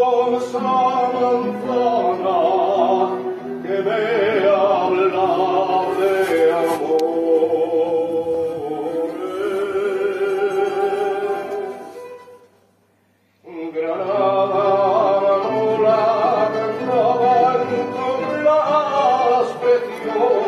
Granada no la encontrarás, preciosa.